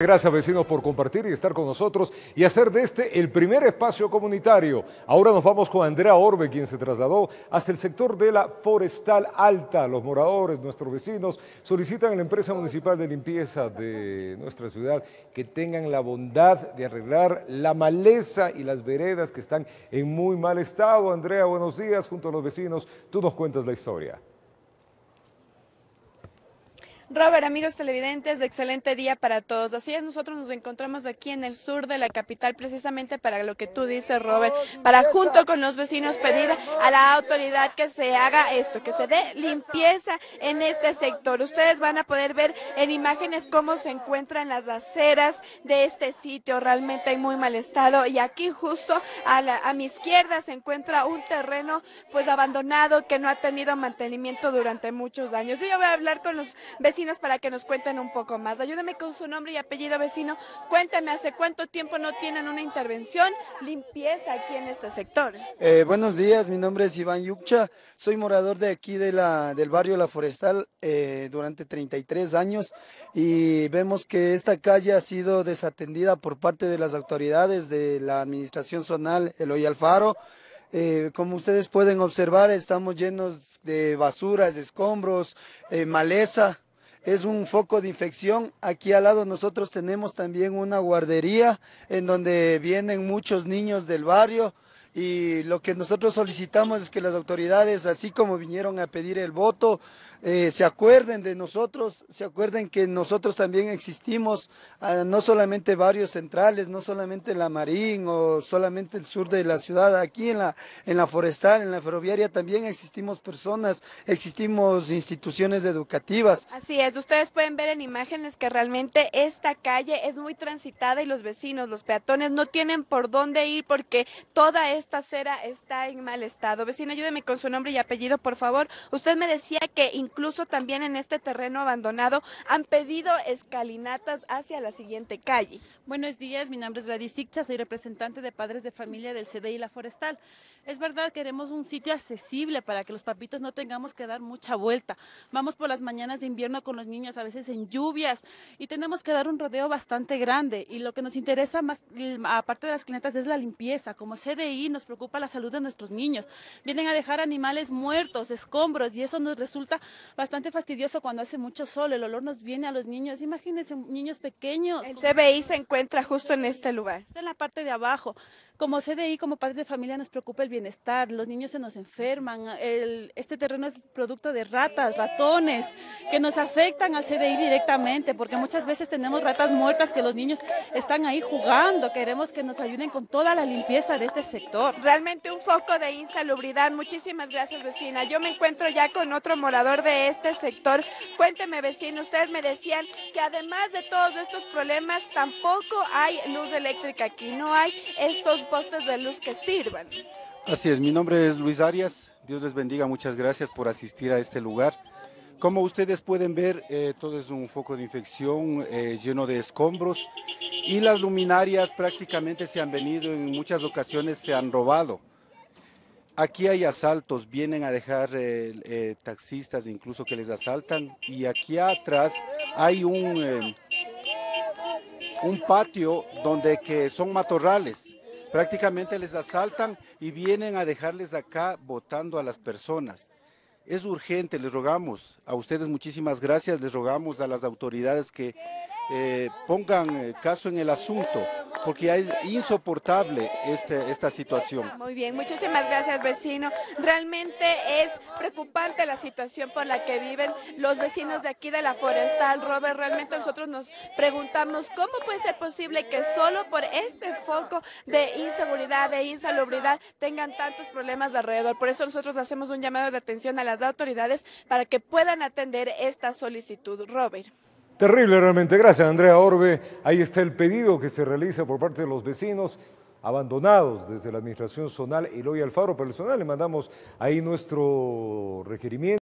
Gracias, vecinos, por compartir y estar con nosotros y hacer de este el primer espacio comunitario. Ahora nos vamos con Andrea Orbe, quien se trasladó hasta el sector de La Forestal Alta. Los moradores, nuestros vecinos, solicitan a la empresa municipal de limpieza de nuestra ciudad que tengan la bondad de arreglar la maleza y las veredas que están en muy mal estado. Andrea, buenos días. Junto a los vecinos, tú nos cuentas la historia. Robert, amigos televidentes, excelente día para todos. Así es, nosotros nos encontramos aquí en el sur de la capital, precisamente para lo que tú dices, Robert, para junto con los vecinos pedir a la autoridad que se haga esto, que se dé limpieza en este sector. Ustedes van a poder ver en imágenes cómo se encuentran las aceras de este sitio, realmente en muy mal estado. Y aquí justo a mi izquierda se encuentra un terreno pues abandonado que no ha tenido mantenimiento durante muchos años. Yo voy a hablar con los vecinos para que nos cuenten un poco más. Ayúdame con su nombre y apellido, vecino. Cuéntame, ¿hace cuánto tiempo no tienen una intervención limpieza aquí en este sector? Buenos días, mi nombre es Iván Yuccha, soy morador de aquí del barrio La Forestal durante 33 años y vemos que esta calle ha sido desatendida por parte de las autoridades de la Administración Zonal Eloy Alfaro. Como ustedes pueden observar, estamos llenos de basuras, de escombros, maleza. Es un foco de infección. Aquí al lado nosotros tenemos también una guardería en donde vienen muchos niños del barrio y lo que nosotros solicitamos es que las autoridades, así como vinieron a pedir el voto, se acuerden de nosotros, se acuerden que nosotros también existimos, no solamente barrios centrales, no solamente la Marín o solamente el sur de la ciudad, aquí en la Forestal, en la Ferroviaria también existimos personas, existimos instituciones educativas. Así es, ustedes pueden ver en imágenes que realmente esta calle es muy transitada y los vecinos, los peatones no tienen por dónde ir porque toda esta acera está en mal estado. Vecino, ayúdeme con su nombre y apellido, por favor. Usted me decía que incluso también en este terreno abandonado han pedido escalinatas hacia la siguiente calle. Buenos días, mi nombre es Radi Siccha, soy representante de padres de familia del CDI La Forestal. Es verdad, queremos un sitio accesible para que los papitos no tengamos que dar mucha vuelta. Vamos por las mañanas de invierno con los niños, a veces en lluvias, y tenemos que dar un rodeo bastante grande. Y lo que nos interesa más, aparte de las escalinatas, es la limpieza. Como CDI nos preocupa la salud de nuestros niños. Vienen a dejar animales muertos, escombros, y eso nos resulta bastante fastidioso cuando hace mucho sol, el olor nos viene a los niños, imagínense, niños pequeños. El CDI se encuentra justo en este lugar. Está en la parte de abajo. Como CDI, como padres de familia, nos preocupa el bienestar, los niños se nos enferman, este terreno es producto de ratas, ratones, que nos afectan al CDI directamente, porque muchas veces tenemos ratas muertas que los niños están ahí jugando. Queremos que nos ayuden con toda la limpieza de este sector. Realmente un foco de insalubridad. Muchísimas gracias, vecina. Yo me encuentro ya con otro morador de este sector. Cuénteme, vecino, ustedes me decían que además de todos estos problemas, tampoco hay luz eléctrica aquí, no hay estos postes de luz que sirvan. Así es, mi nombre es Luis Arias, Dios les bendiga, muchas gracias por asistir a este lugar. Como ustedes pueden ver, todo es un foco de infección lleno de escombros y las luminarias prácticamente se han venido, en muchas ocasiones se han robado. Aquí hay asaltos, vienen a dejar taxistas incluso que les asaltan, y aquí atrás hay un patio donde que son matorrales, prácticamente les asaltan y vienen a dejarles acá botando a las personas. Es urgente, les rogamos a ustedes, muchísimas gracias, les rogamos a las autoridades que pongan caso en el asunto, porque es insoportable esta situación. Muy bien, muchísimas gracias, vecino. Realmente es preocupante la situación por la que viven los vecinos de aquí de La Forestal, Robert. Realmente nosotros nos preguntamos cómo puede ser posible que solo por este foco de inseguridad, de insalubridad, tengan tantos problemas de alrededor. Por eso nosotros hacemos un llamado de atención a las autoridades para que puedan atender esta solicitud, Robert. Terrible realmente. Gracias, Andrea Orbe. Ahí está el pedido que se realiza por parte de los vecinos abandonados desde la Administración Zonal Eloy Alfaro. Personal, le mandamos ahí nuestro requerimiento.